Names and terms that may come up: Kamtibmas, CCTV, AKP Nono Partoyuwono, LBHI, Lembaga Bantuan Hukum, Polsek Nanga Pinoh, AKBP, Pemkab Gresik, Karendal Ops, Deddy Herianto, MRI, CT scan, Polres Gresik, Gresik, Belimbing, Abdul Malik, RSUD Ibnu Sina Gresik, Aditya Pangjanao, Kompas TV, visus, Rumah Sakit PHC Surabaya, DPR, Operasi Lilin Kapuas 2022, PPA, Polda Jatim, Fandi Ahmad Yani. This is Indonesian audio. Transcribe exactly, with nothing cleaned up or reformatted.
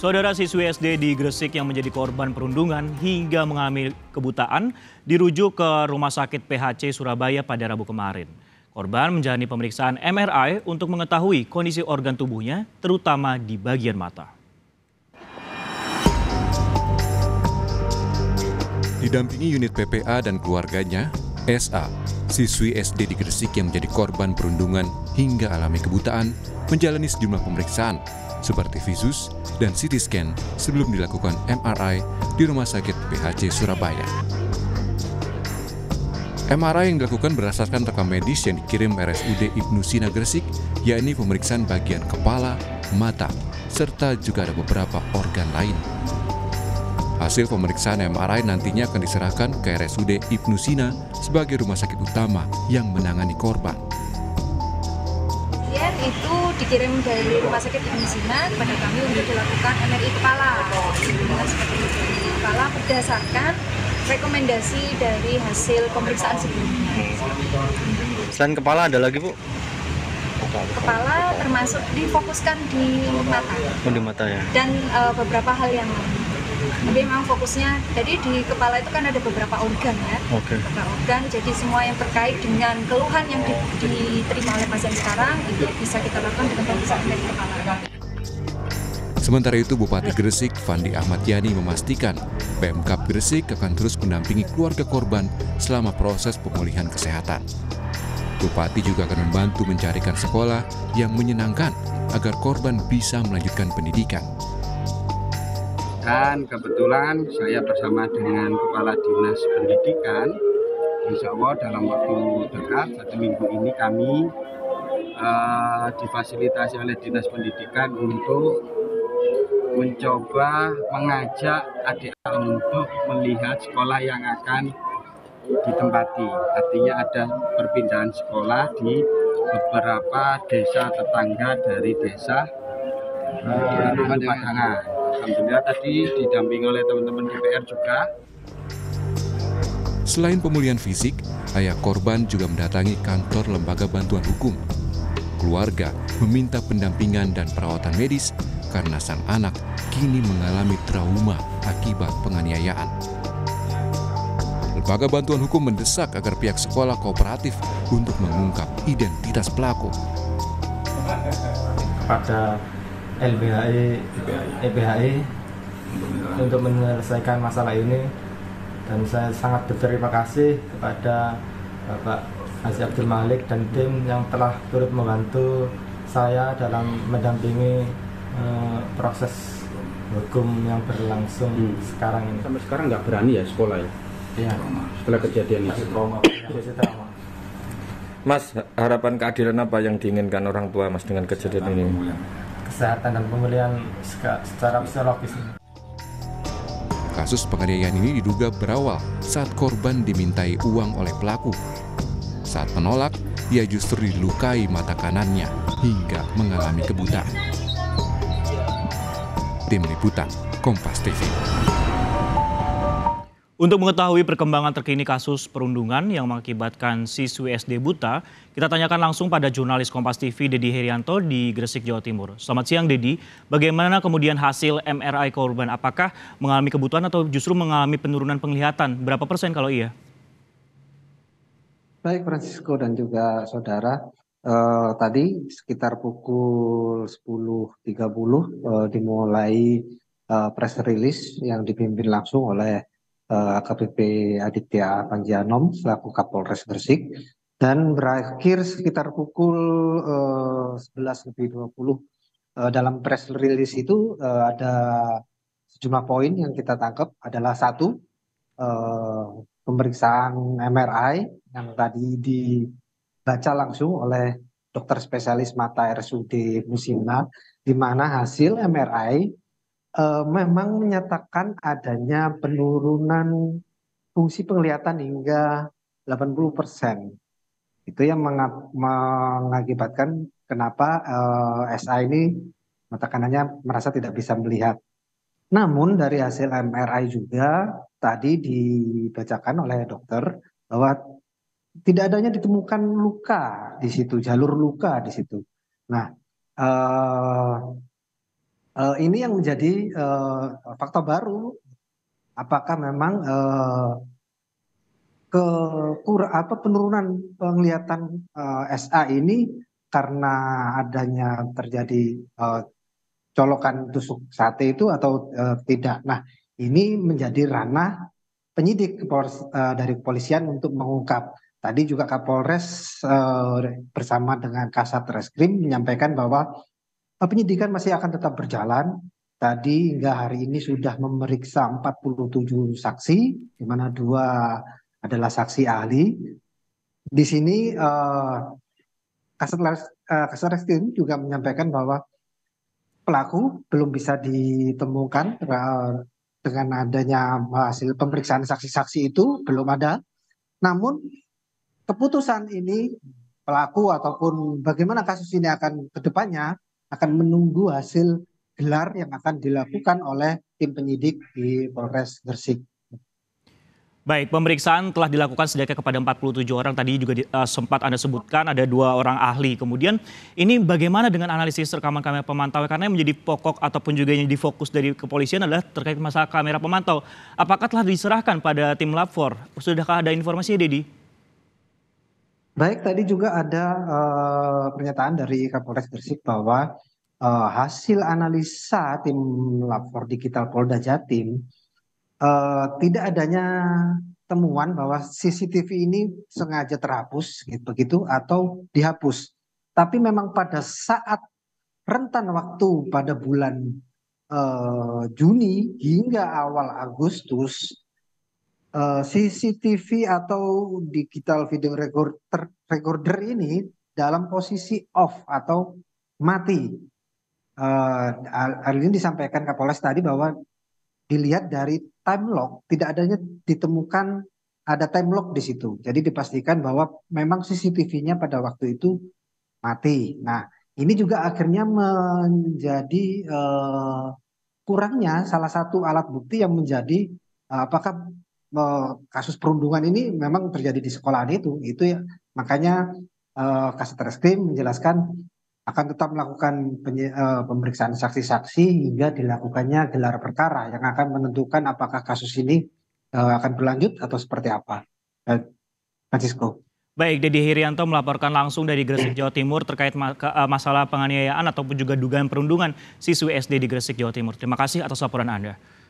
Saudara siswi S D di Gresik yang menjadi korban perundungan hingga mengalami kebutaan dirujuk ke Rumah Sakit P H C Surabaya pada Rabu kemarin. Korban menjalani pemeriksaan M R I untuk mengetahui kondisi organ tubuhnya, terutama di bagian mata. Didampingi unit P P A dan keluarganya, S A, siswi S D di Gresik yang menjadi korban perundungan hingga alami kebutaan, menjalani sejumlah pemeriksaan seperti visus dan C T scan sebelum dilakukan M R I di Rumah Sakit P H C Surabaya. M R I yang dilakukan berdasarkan rekam medis yang dikirim R S U D Ibnu Sina Gresik, yakni pemeriksaan bagian kepala, mata, serta juga ada beberapa organ lain. Hasil pemeriksaan M R I nantinya akan diserahkan ke R S U D Ibnu Sina sebagai rumah sakit utama yang menangani korban. Itu dikirim dari Rumah Sakit Ibnu Sina kepada kami untuk dilakukan M R I kepala. Kepala berdasarkan rekomendasi dari hasil pemeriksaan sebelumnya. Selain kepala ada lagi, Bu? Kepala termasuk difokuskan di mata. Oh, di mata ya. Dan e, beberapa hal yang lain. Tapi memang fokusnya, jadi di kepala itu kan ada beberapa organ ya, okay. beberapa organ, jadi semua yang terkait dengan keluhan yang di, diterima oleh pasien sekarang itu bisa kita lakukan dengan pemeriksaan dari kepala. Sementara itu, Bupati Gresik Fandi Ahmad Yani memastikan Pemkab Gresik akan terus mendampingi keluarga korban selama proses pemulihan kesehatan. Bupati juga akan membantu mencarikan sekolah yang menyenangkan agar korban bisa melanjutkan pendidikan. Dan kebetulan saya bersama dengan Kepala Dinas Pendidikan, insya Allah dalam waktu dekat, satu minggu ini kami uh, difasilitasi oleh Dinas Pendidikan untuk mencoba mengajak adik-adik untuk melihat sekolah yang akan ditempati. Artinya ada perpindahan sekolah di beberapa desa tetangga dari desa Rumah Sakit. Alhamdulillah tadi didampingi oleh teman-teman D P R juga. Selain pemulihan fisik, ayah korban juga mendatangi kantor Lembaga Bantuan Hukum. Keluarga meminta pendampingan dan perawatan medis karena sang anak kini mengalami trauma akibat penganiayaan. Lembaga Bantuan Hukum mendesak agar pihak sekolah kooperatif untuk mengungkap identitas pelaku. Kepada L B H I untuk menyelesaikan masalah ini, dan saya sangat berterima kasih kepada Bapak Haji Abdul Malik dan tim yang telah turut membantu saya dalam mendampingi uh, proses hukum yang berlangsung hmm. sekarang ini. Sampai sekarang nggak berani ya sekolah ya? Iya. Setelah kejadian itu. Mas, harapan keadilan apa yang diinginkan orang tua Mas dengan kejadian ini? Kesehatan dan pemulihan secara psikologis. Kasus penganiayaan ini diduga berawal saat korban dimintai uang oleh pelaku. Saat menolak, ia justru dilukai mata kanannya hingga mengalami kebutaan. Tim Liputan, Kompas T V. Untuk mengetahui perkembangan terkini kasus perundungan yang mengakibatkan siswi S D buta, kita tanyakan langsung pada jurnalis Kompas T V Deddy Herianto di Gresik, Jawa Timur. Selamat siang, Deddy. Bagaimana kemudian hasil M R I korban? Apakah mengalami kebutaan atau justru mengalami penurunan penglihatan? Berapa persen kalau iya? Baik, Francisco dan juga saudara. Eh, tadi sekitar pukul sepuluh tiga puluh eh, dimulai eh, press release yang dipimpin langsung oleh A K B P Aditya Pangjanao selaku Kapolres Gresik, dan berakhir sekitar pukul uh, sebelas lebih dua puluh. Uh, dalam press release itu uh, ada sejumlah poin yang kita tangkap adalah satu, uh, pemeriksaan M R I yang tadi dibaca langsung oleh dokter spesialis mata R S U D Ibnu Sina, di mana hasil M R I Uh, memang menyatakan adanya penurunan fungsi penglihatan hingga delapan puluh persen. Itu yang mengakibatkan kenapa uh, S A ini mata kanannya merasa tidak bisa melihat. Namun dari hasil M R I juga tadi dibacakan oleh dokter bahwa tidak adanya ditemukan luka di situ, jalur luka di situ. Nah, uh, uh, ini yang menjadi uh, fakta baru. Apakah memang uh, ke apa penurunan penglihatan uh, S A ini karena adanya terjadi uh, colokan tusuk sate itu atau uh, tidak? Nah, ini menjadi ranah penyidik uh, dari kepolisian untuk mengungkap. Tadi juga Kapolres uh, bersama dengan Kasat Reskrim menyampaikan bahwa uh, penyidikan masih akan tetap berjalan. Tadi hingga hari ini sudah memeriksa empat puluh tujuh saksi, di mana dua adalah saksi ahli. Di sini eh, Kasat eh, Reskrim juga menyampaikan bahwa pelaku belum bisa ditemukan eh, dengan adanya hasil pemeriksaan saksi-saksi itu belum ada. Namun keputusan ini pelaku ataupun bagaimana kasus ini akan ke depannya akan menunggu hasil gelar yang akan dilakukan oleh tim penyidik di Polres Gresik. Baik, pemeriksaan telah dilakukan sedikitnya kepada empat puluh tujuh orang. Tadi juga di, uh, sempat Anda sebutkan ada dua orang ahli. Kemudian ini bagaimana dengan analisis rekaman kamera pemantau? Karena yang menjadi pokok ataupun juga yang difokus dari kepolisian adalah terkait masalah kamera pemantau. Apakah telah diserahkan pada tim lapor? Sudahkah ada informasinya, Deddy? Baik, tadi juga ada uh, pernyataan dari Kapolres Gresik bahwa uh, hasil analisa tim lapor digital Polda Jatim, Uh, tidak adanya temuan bahwa C C T V ini sengaja terhapus gitu, begitu atau dihapus. Tapi memang pada saat rentan waktu pada bulan uh, Juni hingga awal Agustus, uh, C C T V atau digital video recorder, recorder ini dalam posisi off atau mati. Uh, hal ini disampaikan Kapolres tadi bahwa dilihat dari time log, tidak adanya ditemukan ada time log di situ. Jadi dipastikan bahwa memang C C T V-nya pada waktu itu mati. Nah, ini juga akhirnya menjadi eh, kurangnya salah satu alat bukti yang menjadi eh, apakah eh, kasus perundungan ini memang terjadi di sekolahan itu. Itu ya, makanya eh, Kasat Reskrim menjelaskan akan tetap melakukan pemeriksaan saksi-saksi hingga dilakukannya gelar perkara yang akan menentukan apakah kasus ini akan berlanjut atau seperti apa. Francisco. Baik, Deddy Herianto melaporkan langsung dari Gresik, Jawa Timur terkait masalah penganiayaan ataupun juga dugaan perundungan siswi S D di Gresik, Jawa Timur. Terima kasih atas laporan Anda.